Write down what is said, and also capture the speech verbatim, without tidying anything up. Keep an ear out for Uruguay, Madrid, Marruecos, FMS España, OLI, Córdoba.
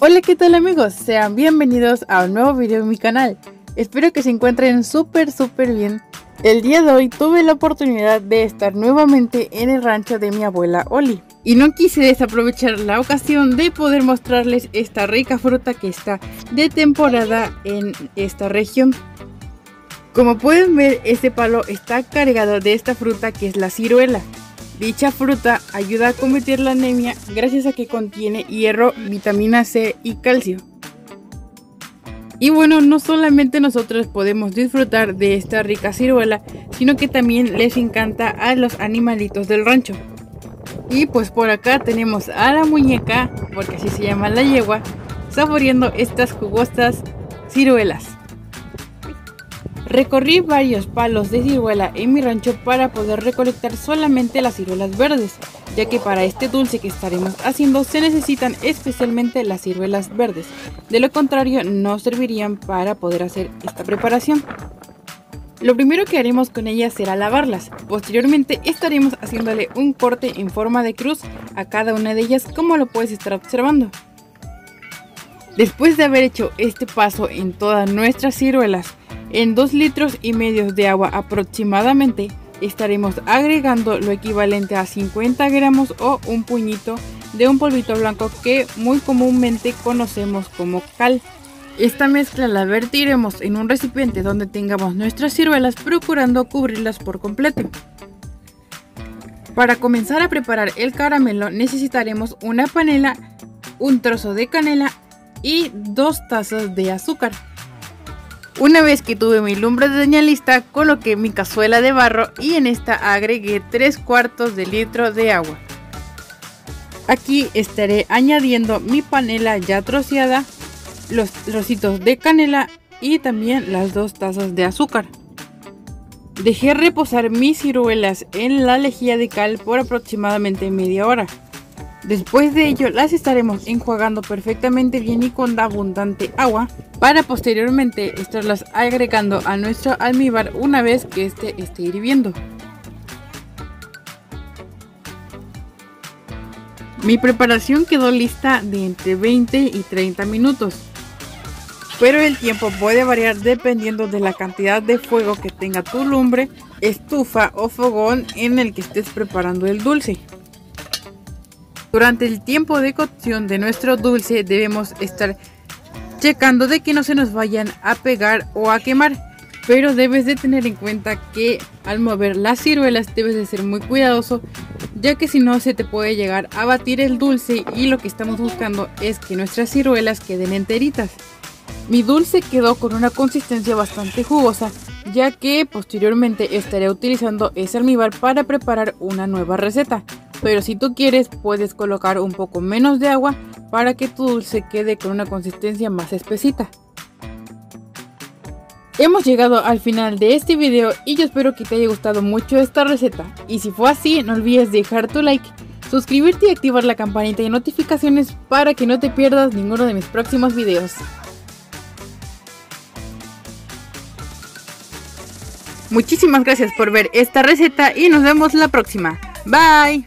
Hola, ¿qué tal amigos? Sean bienvenidos a un nuevo video en mi canal. Espero que se encuentren súper súper bien. El día de hoy tuve la oportunidad de estar nuevamente en el rancho de mi abuela Oli, y no quise desaprovechar la ocasión de poder mostrarles esta rica fruta que está de temporada en esta región. Como pueden ver, este palo está cargado de esta fruta que es la ciruela. Dicha fruta ayuda a combatir la anemia gracias a que contiene hierro, vitamina ce y calcio. Y bueno, no solamente nosotros podemos disfrutar de esta rica ciruela, sino que también les encanta a los animalitos del rancho. Y pues por acá tenemos a la muñeca, porque así se llama la yegua, saboreando estas jugosas ciruelas. Recorrí varios palos de ciruela en mi rancho para poder recolectar solamente las ciruelas verdes, ya que para este dulce que estaremos haciendo se necesitan especialmente las ciruelas verdes, de lo contrario no servirían para poder hacer esta preparación. Lo primero que haremos con ellas será lavarlas, posteriormente estaremos haciéndole un corte en forma de cruz a cada una de ellas, como lo puedes estar observando. Después de haber hecho este paso en todas nuestras ciruelas, en dos litros y medio de agua aproximadamente, estaremos agregando lo equivalente a cincuenta gramos o un puñito de un polvito blanco que muy comúnmente conocemos como cal. Esta mezcla la vertiremos en un recipiente donde tengamos nuestras ciruelas, procurando cubrirlas por completo. Para comenzar a preparar el caramelo necesitaremos una panela, un trozo de canela y dos tazas de azúcar. Una vez que tuve mi lumbre de señalista, coloqué mi cazuela de barro y en esta agregué tres cuartos de litro de agua. Aquí estaré añadiendo mi panela ya troceada, los trocitos de canela y también las dos tazas de azúcar. Dejé reposar mis ciruelas en la lejía de cal por aproximadamente media hora. Después de ello las estaremos enjuagando perfectamente bien y con abundante agua, para posteriormente estarlas agregando a nuestro almíbar una vez que este esté hirviendo. Mi preparación quedó lista de entre veinte y treinta minutos, pero el tiempo puede variar dependiendo de la cantidad de fuego que tenga tu lumbre, estufa o fogón en el que estés preparando el dulce. Durante el tiempo de cocción de nuestro dulce debemos estar checando de que no se nos vayan a pegar o a quemar, pero debes de tener en cuenta que al mover las ciruelas debes de ser muy cuidadoso, ya que si no se te puede llegar a batir el dulce y lo que estamos buscando es que nuestras ciruelas queden enteritas. Mi dulce quedó con una consistencia bastante jugosa, ya que posteriormente estaré utilizando ese almíbar para preparar una nueva receta. Pero si tú quieres puedes colocar un poco menos de agua para que tu dulce quede con una consistencia más espesita. Hemos llegado al final de este video y yo espero que te haya gustado mucho esta receta. Y si fue así, no olvides dejar tu like, suscribirte y activar la campanita de notificaciones para que no te pierdas ninguno de mis próximos videos. Muchísimas gracias por ver esta receta y nos vemos la próxima. Bye.